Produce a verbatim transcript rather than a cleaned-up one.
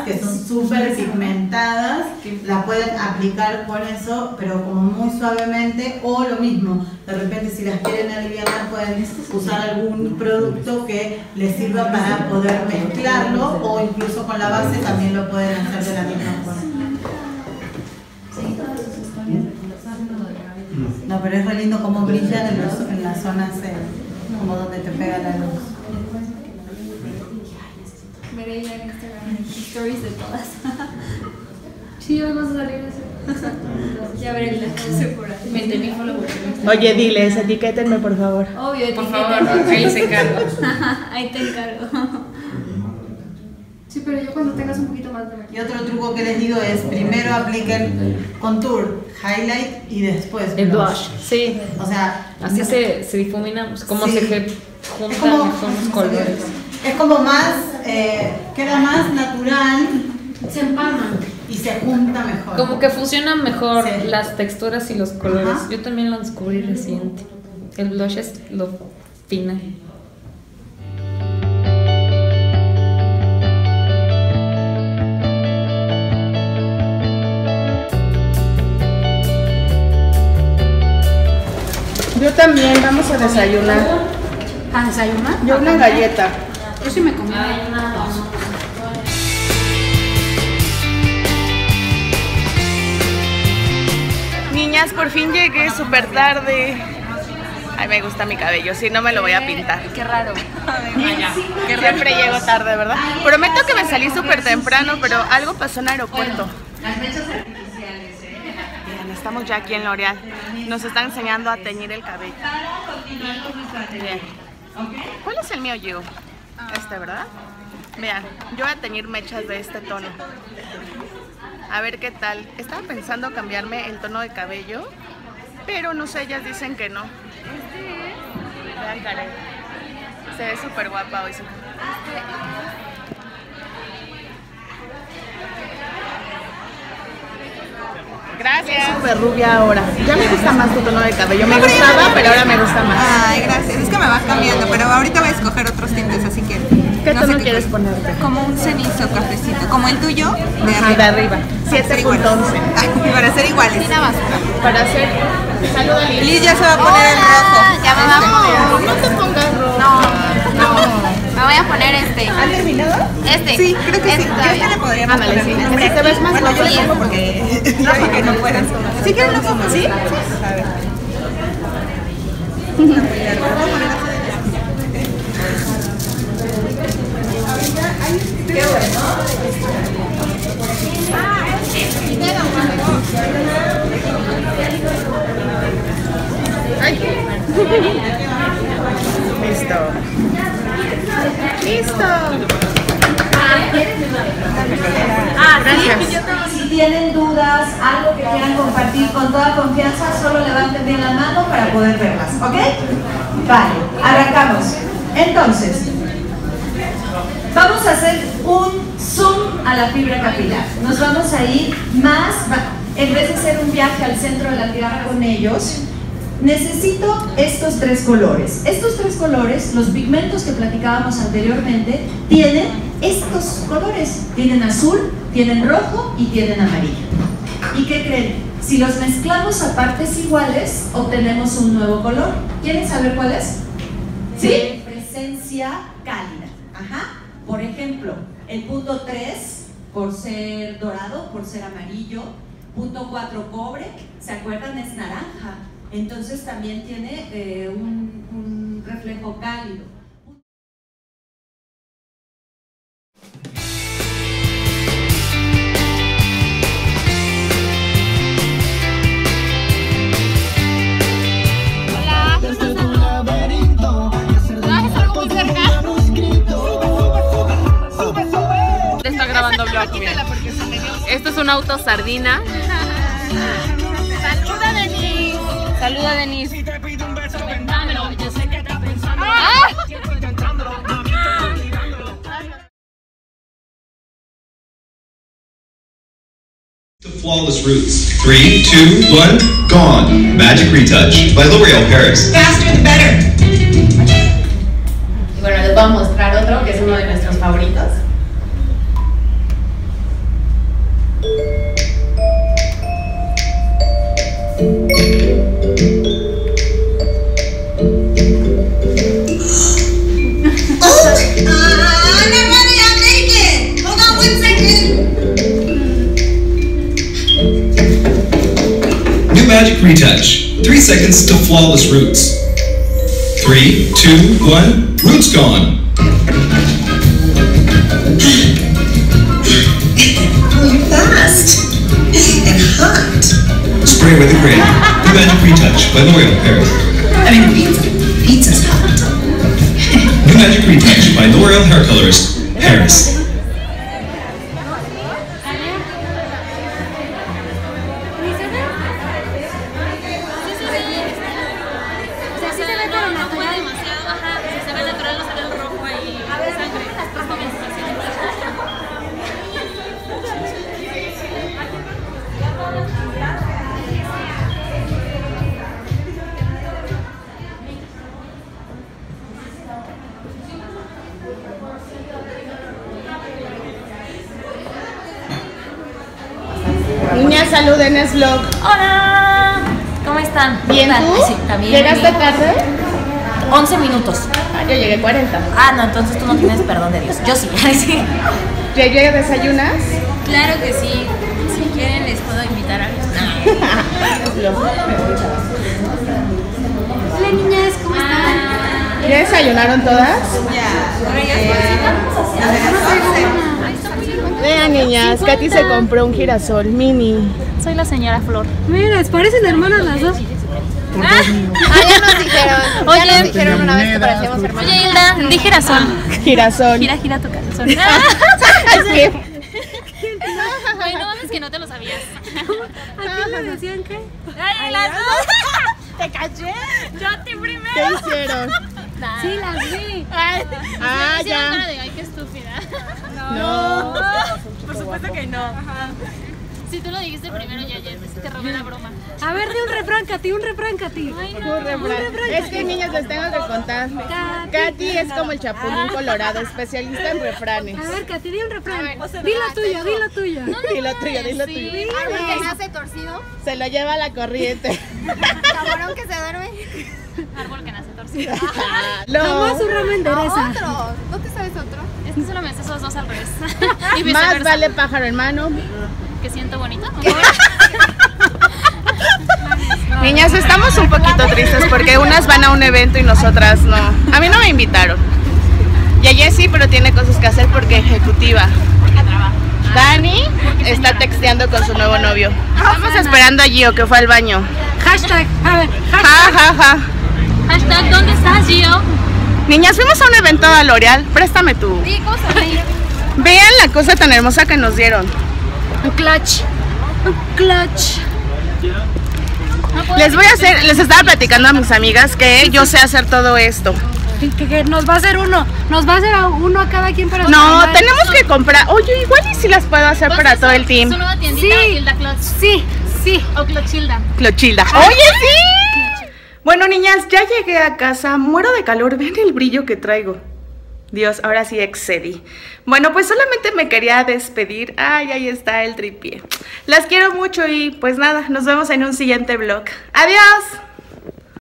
doradas, que son súper pigmentadas, la pueden aplicar con eso, pero como muy suavemente, o lo mismo, de repente si las quieren aliviar pueden usar algún producto que les sirva para poder mezclarlo, o incluso con la base también lo pueden hacer de la misma forma. No, pero es re lindo como brillan en, los, en las zonas eh, como donde te pega la luz. Veré ya en Instagram stories de todas. Sí, vamos a salir de eso. Ya veré la clase por ahí. Me tengo mi colaboración. Oye, diles, etiquétenme por favor. Obvio, etiquétenme. Por favor, ahí se encargo. Ahí te encargo. Sí, pero yo cuando tengas un poquito más de maquillaje. Y otro truco que les digo es, primero apliquen contour, highlight y después blush. El blush, sí. O sea, así no, se, se difumina, como sí. se juntan como, los colores. Es como más, eh, queda más natural, se empalma y se junta mejor. Como que fusionan mejor sí. las texturas y los colores. Ajá. Yo también lo descubrí reciente. El blush es lo final. Yo también, vamos a desayunar. ¿A desayunar? Yo una galleta. Yo sí me comí. Niñas, por fin llegué, súper tarde. Ay, me gusta mi cabello, si no me lo voy a pintar. Qué raro. Qué siempre llego tarde, ¿verdad? Prometo que me salí súper temprano, pero algo pasó en el aeropuerto. Estamos ya aquí en L'Oréal. Nos están enseñando a teñir el cabello. Bien. ¿Cuál es el mío, Gio? Este, ¿verdad? Vean, yo voy a teñir mechas de este tono. A ver qué tal. Estaba pensando cambiarme el tono de cabello, pero no sé, ellas dicen que no. Vean, Karen. Se ve súper guapa hoy. Gracias. Soy súper rubia ahora. Ya me gusta más tu tono de cabello. Me gustaba, pero ahora me gusta más. Ay, gracias. Es que me vas cambiando, pero ahorita voy a escoger otros tintes, así que... ¿Qué tono quieres ponerte? Como un cenizo cafecito, como el tuyo de arriba. De arriba. siete punto once. Para ser iguales. Para ser... Saluda, Liz. Liz ya se va a poner el rojo. Ya vamos. No te pongas rojo. No, no. Me voy a poner este. ¿Han terminado? Este. Sí, creo que este sí. Todavía. Yo este le podríamos ah, poner. Sí. Este te ves más bueno, yo lo pongo porque no, porque no puedes. ¿Sí que lo pongo? ¿Sí? A ver. Qué bueno. Ah, este. Listo. ¡Listo! Ah, gracias. Si tienen dudas, algo que quieran compartir con toda confianza, solo levanten bien la mano para poder verlas, ¿ok? Vale, arrancamos. Entonces, vamos a hacer un zoom a la fibra capilar. Nos vamos a ir más, en vez de hacer un viaje al centro de la tierra con ellos, necesito estos tres colores. Estos tres colores, los pigmentos que platicábamos anteriormente, tienen estos colores. Tienen azul, tienen rojo y tienen amarillo. ¿Y qué creen? Si los mezclamos a partes iguales, obtenemos un nuevo color. ¿Quieren saber cuál es? ¿Sí? Presencia cálida. Ajá. Por ejemplo, el punto tres, por ser dorado, por ser amarillo. Punto cuatro, cobre. ¿Se acuerdan? Es naranja. Entonces también tiene eh, un, un reflejo cálido. Hola. Te está grabando vlog. Esto es un auto sardina. Saluda de mí. Saluda, Denise. Si te pido un beso, vendámelo. Yo sé que estás pensando. ¡Ah! The flawless roots. Three, two, one, gone. Magic Retouch by L'Oréal Paris. Faster the better. Y bueno, les voy a mostrar otro que es uno de nuestros favoritos. Retouch. Three seconds to flawless roots. Three, two, one, roots gone. Going fast and hot. Spray with a grater. The Magic Retouch by L'Oréal Paris. I mean, pizza. Pizza's hot. The Magic Retouch by L'Oréal Hair Colorist, Paris. Niña, saluden, es vlog. Hola, ¿cómo están? Bien, ¿tú? Sí, también. ¿Llegaste tarde? once minutos. Ah, yo llegué cuarenta. Ah, no, entonces tú no tienes perdón de Dios. Yo sí. ¿Te llegué desayunas? Claro que sí. Si quieren les puedo invitar a los. Hola, niñas, ¿cómo están? ¿Ya desayunaron todas? Ya. Vean, niñas, cincuenta. Katy se compró un girasol mini. Soy la señora Flor. Mira, parecen hermanas las dos. ¿Ah? Ah, ya nos dijeron. Oye, ya nos dijeron una vez que parecíamos hermanas. Oye, Hilda, di girasol. Ah, girasol. Gira, gira tu calzón. Ay, no mames, que no te lo sabías. ¿A quién le decían qué? Ay, las dos. Te caché. Yo te primero. ¿Qué hicieron? Nada. Sí, las vi. Ay, ah, sí, ya. Cara de, ay, qué estúpida. No. no. Por supuesto que no. Ajá. Si tú lo dijiste primero, ya, ya te robé la broma. A ver, di un refrán, Katy, un refrán, Katy. Ay, no. Un refrán. Es que, niñas, les tengo que contar. Katy, Katy es como el Chapulín Colorado, especialista en refranes. A ver, Katy, di un refrán. Ver, o sea, dilo no, tuyo, dilo tuyo. No, no, dilo tuyo, dilo sí. tuyo. Algo que nace torcido. Se lo lleva la corriente. Camarón que se duerme. Árbol que nace torcido. Jamás un ramo endereza. Otro. ¿No te sabes otro? Es que solo me haces esos dos al revés. Y más vale pájaro hermano. Que siento bonito. Niñas, estamos un poquito tristes porque unas van a un evento y nosotras no. A mí no me invitaron. Y a Jessie, pero tiene cosas que hacer porque ejecutiva. Porque trabaja. Dani está texteando con su nuevo novio. Estamos esperando a Gio que fue al baño. Hashtag, a ver, hashtag. Ja, ja, ja. Hashtag, ¿dónde estás, Gio? Niñas, fuimos a un evento a L'Oréal. Préstame tu. Sí, cosa. Vean la cosa tan hermosa que nos dieron. Un clutch. Un clutch. No les voy a hacer, les estaba platicando a mis amigas que yo sé hacer todo esto. Que, que, que nos va a hacer uno, nos va a hacer a uno a cada quien para. No, tenemos que comprar. Oye, igual y si las puedo hacer para todo el team. ¿Solo tiendita sí, Hilda Clutch? Sí, sí. O Clochilda. Clochilda. Oye, sí. Bueno, niñas, ya llegué a casa, muero de calor, vean el brillo que traigo. Dios, ahora sí excedí. Bueno, pues solamente me quería despedir. Ay, ahí está el tripié. Las quiero mucho y pues nada, nos vemos en un siguiente vlog. ¡Adiós!